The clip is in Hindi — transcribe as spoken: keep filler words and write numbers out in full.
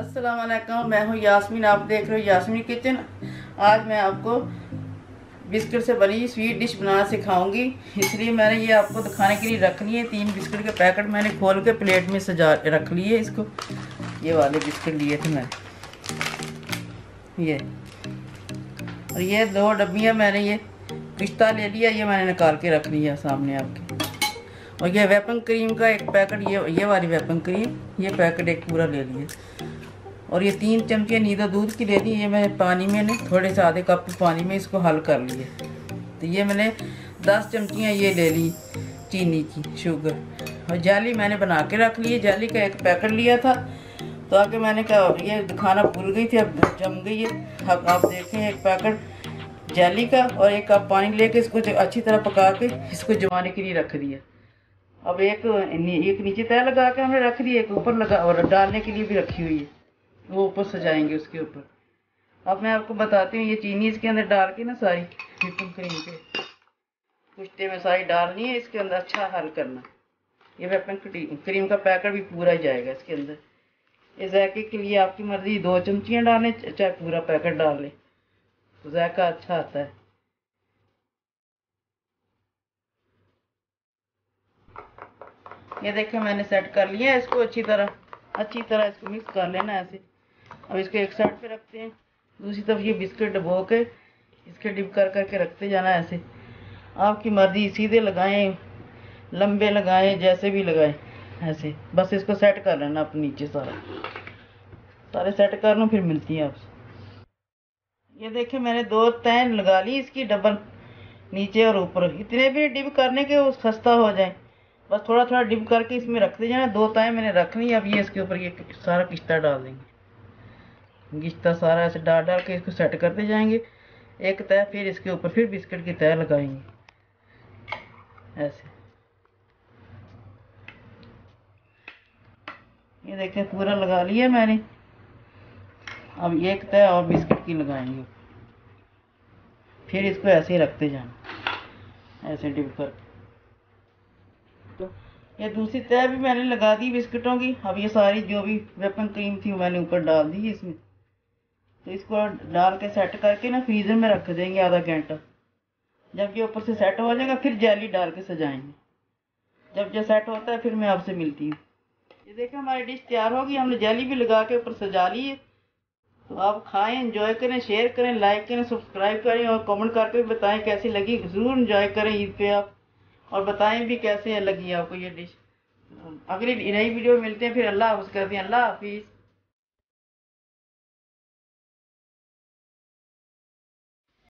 अस्सलाम वालेकुम, मैं हूँ यास्मीन। आप देख रहे हो यास्मीन किचन। आज मैं आपको बिस्किट से बनी स्वीट डिश बनाना सिखाऊंगी, इसलिए मैंने ये आपको दिखाने के लिए रख लिए। तीन बिस्किट के पैकेट मैंने खोल के प्लेट में सजा रख लिए। इसको ये वाले बिस्किट लिए थे मैंने, ये और ये दो डब्बियाँ मैंने ये पिस्ता ले लिया, ये मैंने निकाल के रख लिया सामने आपके। और ये वेपिंग क्रीम का एक पैकेट, ये ये वाली वेपिंग क्रीम ये पैकेट एक पूरा ले लिया। और ये तीन चमचे नींदा दूध की ले ली। ये मैंने पानी में थोड़े से आधे कप पानी में इसको हल कर लिया। तो ये मैंने दस चमचियाँ ये ले ली चीनी की, शुगर। और जाली मैंने बना के रख ली, जाली का एक पैकेट लिया था। तो आके मैंने कहा ये दिखाना भूल गई थी, अब जम गई है। अब आप देखें एक पैकेट जाली का और एक कप पानी ले कर इसको अच्छी तरह पका के इसको जमाने के लिए रख दिया। अब एक एक नीचे तय लगा के हमने रख दी, एक ऊपर लगा और डालने के लिए भी रखी हुई है, वो ऊपर सजाएंगे उसके ऊपर। अब मैं आपको बताती हूँ, ये चीनी इसके अंदर डाल के ना सारी व्हिपिंग क्रीम के कुश्ते में सारी डालनी है इसके अंदर, अच्छा हल करना। ये व्हिपिंग क्रीम का पैकेट भी पूरा ही जाएगा इसके अंदर। ये जायके के लिए आपकी मर्जी, दो चमचियाँ डालें चाहे पूरा पैकेट डाल लें, तो जायका अच्छा आता है। ये देखें मैंने सेट कर लिया है इसको, अच्छी तरह अच्छी तरह इसको मिक्स कर लेना ऐसे। अब इसको एक साइड पे रखते हैं, दूसरी तरफ ये बिस्किट डबो के इसके डिप कर करके रखते जाना ऐसे। आपकी मर्जी, सीधे लगाएं, लंबे लगाएं, जैसे भी लगाएं ऐसे। बस इसको सेट कर लेना आप नीचे, सारा सारे सेट कर लो, फिर मिलती हैं आपसे। ये देखें मैंने दो तैन लगा ली इसकी, डबल नीचे और ऊपर। इतने भी डिप करने के वो खस्ता हो जाए, बस थोड़ा थोड़ा डिप करके इसमें रखते जाना। दो ताएं मैंने रखनी है। अब ये इसके ऊपर ये सारा किश्ता डाल देंगे, किश्ता सारा ऐसे डाल डाल के इसको सेट करते जाएंगे। एक तय, फिर इसके ऊपर फिर बिस्किट की तय लगाएंगे ऐसे। ये देखें पूरा लगा लिया मैंने। अब एक तय और बिस्किट की लगाएंगे, फिर इसको ऐसे ही रखते जाना ऐसे डिप करके। तो ये दूसरी तय भी मैंने लगा दी बिस्किटों की। अब ये सारी जो भी व्हिपिंग क्रीम थी मैंने ऊपर डाल दी इसमें। तो इसको डाल के सेट करके ना फ्रीज़र में रख देंगे आधा घंटा। जब ये ऊपर से सेट हो जाएगा फिर जेली डाल के सजाएंगे। जब ये सेट होता है फिर मैं आपसे मिलती हूँ। ये देखिए हमारी डिश तैयार होगी, हमने जेली भी लगा के ऊपर सजा ली है। तो आप खाएँ, इंजॉय करें, शेयर करें, लाइक करें, सब्सक्राइब करें और कमेंट करके बताएँ कैसी लगी। ज़रूर इंजॉय करें ईद पे आप, और बताएं भी कैसे लगी आपको ये डिश। अगली नई वीडियो में मिलते हैं फिर। अल्लाह हाफ़िज़ कहते हैं, अल्लाह हाफ़िज़।